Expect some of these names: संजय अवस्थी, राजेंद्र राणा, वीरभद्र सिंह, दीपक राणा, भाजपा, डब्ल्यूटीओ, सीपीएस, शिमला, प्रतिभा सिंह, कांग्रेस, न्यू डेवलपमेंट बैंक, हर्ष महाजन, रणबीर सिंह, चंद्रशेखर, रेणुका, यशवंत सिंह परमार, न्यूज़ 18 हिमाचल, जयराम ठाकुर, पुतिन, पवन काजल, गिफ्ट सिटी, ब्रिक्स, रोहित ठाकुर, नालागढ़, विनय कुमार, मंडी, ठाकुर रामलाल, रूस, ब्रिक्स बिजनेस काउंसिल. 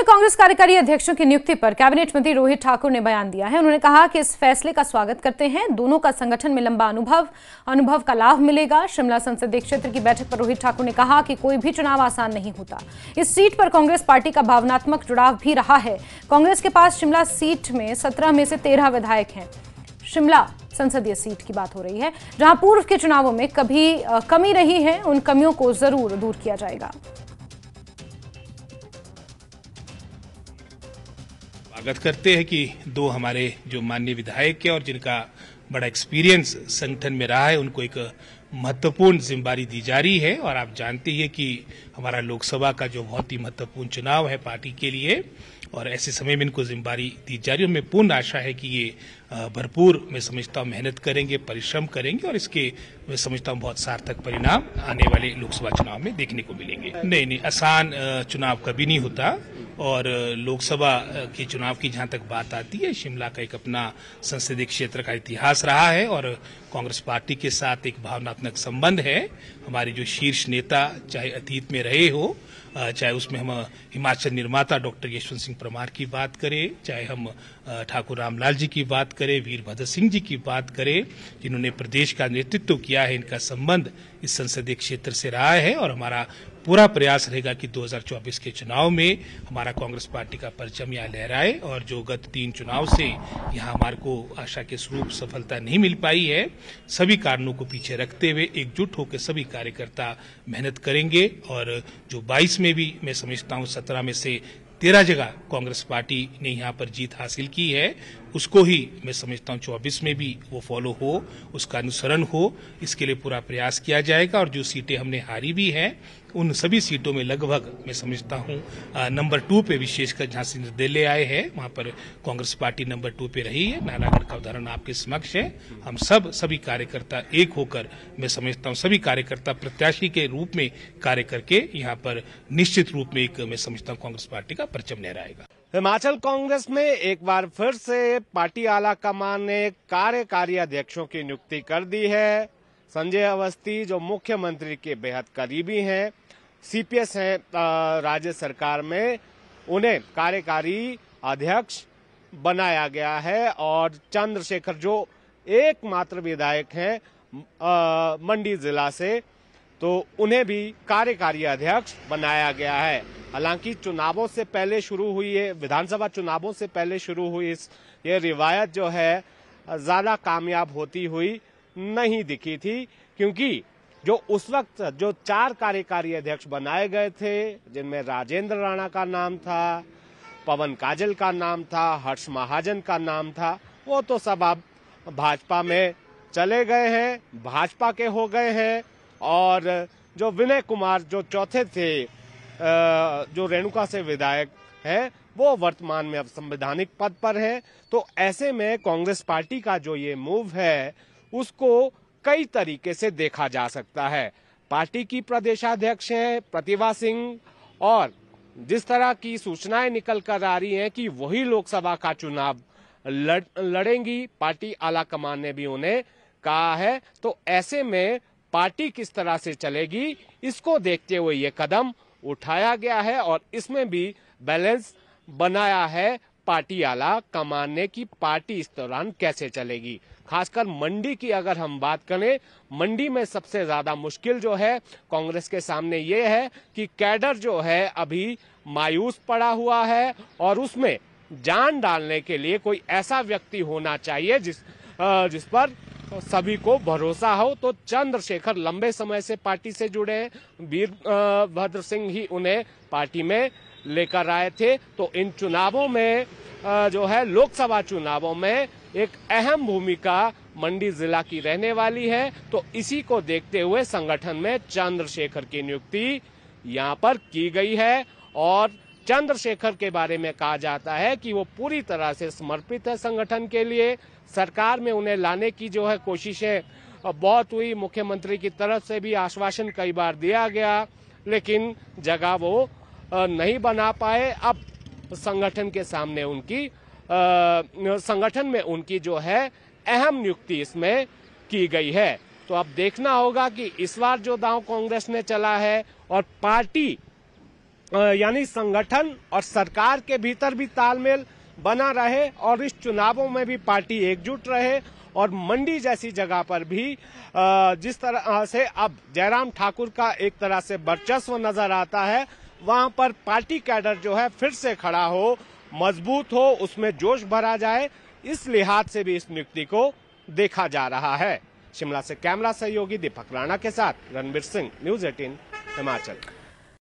प्रदेश में कांग्रेस कार्यकारी अध्यक्षों की नियुक्ति पर कैबिनेट मंत्री रोहित ठाकुर ने बयान दिया है। उन्होंने कहा कि इस फैसले का स्वागत करते हैं। दोनों का संगठन में लंबा अनुभव का लाभ मिलेगा। शिमला संसदीय क्षेत्र की बैठक पर रोहित ठाकुर ने कहा कि कोई भी चुनाव आसान नहीं होता। इस सीट पर कांग्रेस पार्टी का भावनात्मक जुड़ाव भी रहा है। कांग्रेस के पास शिमला सीट में 17 में से 13 विधायक हैं। शिमला संसदीय सीट की बात हो रही है, जहां पूर्व के चुनावों में कभी कमी रही है। उन कमियों को जरूर दूर किया जाएगा। स्वागत करते हैं कि दो हमारे जो माननीय विधायक हैं और जिनका बड़ा एक्सपीरियंस संगठन में रहा है, उनको एक महत्वपूर्ण जिम्मेदारी दी जा रही है। और आप जानते ही हैं कि हमारा लोकसभा का जो बहुत ही महत्वपूर्ण चुनाव है पार्टी के लिए, और ऐसे समय में इनको जिम्मेदारी दी जा रही है। हमें पूर्ण आशा है कि ये भरपूर, मैं समझता हूँ, मेहनत करेंगे, परिश्रम करेंगे और इसके, मैं समझता हूँ, बहुत सार्थक परिणाम आने वाले लोकसभा चुनाव में देखने को मिलेंगे। नहीं, आसान चुनाव कभी नहीं होता। और लोकसभा के चुनाव की जहाँ तक बात आती है, शिमला का एक अपना संसदीय क्षेत्र का इतिहास रहा है और कांग्रेस पार्टी के साथ एक भावनात्मक संबंध है। हमारे जो शीर्ष नेता चाहे अतीत में रहे हो, चाहे उसमें हम हिमाचल निर्माता डॉक्टर यशवंत सिंह परमार की बात करें, चाहे हम ठाकुर रामलाल जी की बात करें, वीरभद्र सिंह जी की बात करें, जिन्होंने प्रदेश का नेतृत्व किया है, इनका संबंध इस संसदीय क्षेत्र से रहा है। और हमारा पूरा प्रयास रहेगा कि 2024 के चुनाव में हमारा कांग्रेस पार्टी का परचम यहाँ लहराए। और जो गत 3 चुनाव से यहाँ हमारे को आशा के स्वरूप सफलता नहीं मिल पाई है, सभी कारणों को पीछे रखते हुए एकजुट होकर सभी कार्यकर्ता मेहनत करेंगे। और जो 22 में भी, मैं समझता हूँ, 17 में से 13 जगह कांग्रेस पार्टी ने यहाँ पर जीत हासिल की है, उसको ही, मैं समझता हूँ, 24 में भी वो फॉलो हो, उसका अनुसरण हो, इसके लिए पूरा प्रयास किया जाएगा। और जो सीटें हमने हारी भी हैं, उन सभी सीटों में लगभग, मैं समझता हूँ, नंबर 2 पे, विशेषकर जहाँ से निर्दलीय आए हैं वहाँ पर कांग्रेस पार्टी नंबर 2 पे रही है। नालागढ़ का उदाहरण आपके समक्ष है। हम सभी कार्यकर्ता एक होकर, मैं समझता हूँ, सभी कार्यकर्ता प्रत्याशी के रूप में कार्य करके यहाँ पर निश्चित रूप में एक, मैं समझता हूँ, कांग्रेस पार्टी का परचम लहराएगा। हिमाचल कांग्रेस में एक बार फिर से पार्टी आला कमान ने कार्यकारी अध्यक्षों की नियुक्ति कर दी है। संजय अवस्थी, जो मुख्यमंत्री के बेहद करीबी हैं, सीपीएस हैं राज्य सरकार में, उन्हें कार्यकारी अध्यक्ष बनाया गया है। और चंद्रशेखर, जो एकमात्र विधायक हैं मंडी जिला से, तो उन्हें भी कार्यकारी अध्यक्ष बनाया गया है। हालांकि चुनावों से पहले शुरू हुई है, विधानसभा चुनावों से पहले शुरू हुई ये रिवायत जो है ज़्यादा कामयाब होती हुई नहीं दिखी थी, क्योंकि जो उस वक्त जो 4 कार्यकारी अध्यक्ष बनाए गए थे, जिनमें राजेंद्र राणा का नाम था, पवन काजल का नाम था, हर्ष महाजन का नाम था, वो तो सब अब भाजपा में चले गए हैं, भाजपा के हो गए हैं। और जो विनय कुमार जो चौथे थे, जो रेणुका से विधायक हैं, वो वर्तमान में अब संवैधानिक पद पर हैं। तो ऐसे में कांग्रेस पार्टी का जो ये मूव है, उसको कई तरीके से देखा जा सकता है। पार्टी की प्रदेशाध्यक्ष हैं प्रतिभा सिंह, और जिस तरह की सूचनाएं निकल कर आ रही हैं कि वही लोकसभा का चुनाव लड़ेंगी, पार्टी आला कमान ने भी उन्हें कहा है। तो ऐसे में पार्टी किस तरह से चलेगी, इसको देखते हुए ये कदम उठाया गया है। और इसमें भी बैलेंस बनाया है पार्टी आला कमान ने कि पार्टी इस दौरान कैसे चलेगी। खासकर मंडी की अगर हम बात करें, मंडी में सबसे ज्यादा मुश्किल जो है कांग्रेस के सामने ये है कि कैडर जो है अभी मायूस पड़ा हुआ है, और उसमें जान डालने के लिए कोई ऐसा व्यक्ति होना चाहिए जिस पर सभी को भरोसा हो। तो चंद्रशेखर लंबे समय से पार्टी से जुड़े हैं, वीरभद्र सिंह ही उन्हें पार्टी में लेकर आए थे। तो इन चुनावों में जो है, लोकसभा चुनावों में एक अहम भूमिका मंडी जिला की रहने वाली है। तो इसी को देखते हुए संगठन में चंद्रशेखर की नियुक्ति यहाँ पर की गई है। और चंद्रशेखर के बारे में कहा जाता है कि वो पूरी तरह से समर्पित है संगठन के लिए। सरकार में उन्हें लाने की जो है कोशिशें बहुत हुई, मुख्यमंत्री की तरफ से भी आश्वासन कई बार दिया गया, लेकिन जगह वो नहीं बना पाए। अब संगठन के सामने उनकी, संगठन में उनकी जो है अहम नियुक्ति इसमें की गई है। तो अब देखना होगा कि इस बार जो दांव कांग्रेस ने चला है और पार्टी यानी संगठन और सरकार के भीतर भी तालमेल बना रहे और इस चुनावों में भी पार्टी एकजुट रहे और मंडी जैसी जगह पर भी जिस तरह से अब जयराम ठाकुर का एक तरह से वर्चस्व नजर आता है वहां पर पार्टी कैडर जो है फिर से खड़ा हो, मजबूत हो, उसमें जोश भरा जाए, इस लिहाज से भी इस नियुक्ति को देखा जा रहा है। शिमला से कैमरा सहयोगी दीपक राणा के साथ रणबीर सिंह, न्यूज़ 18 हिमाचल।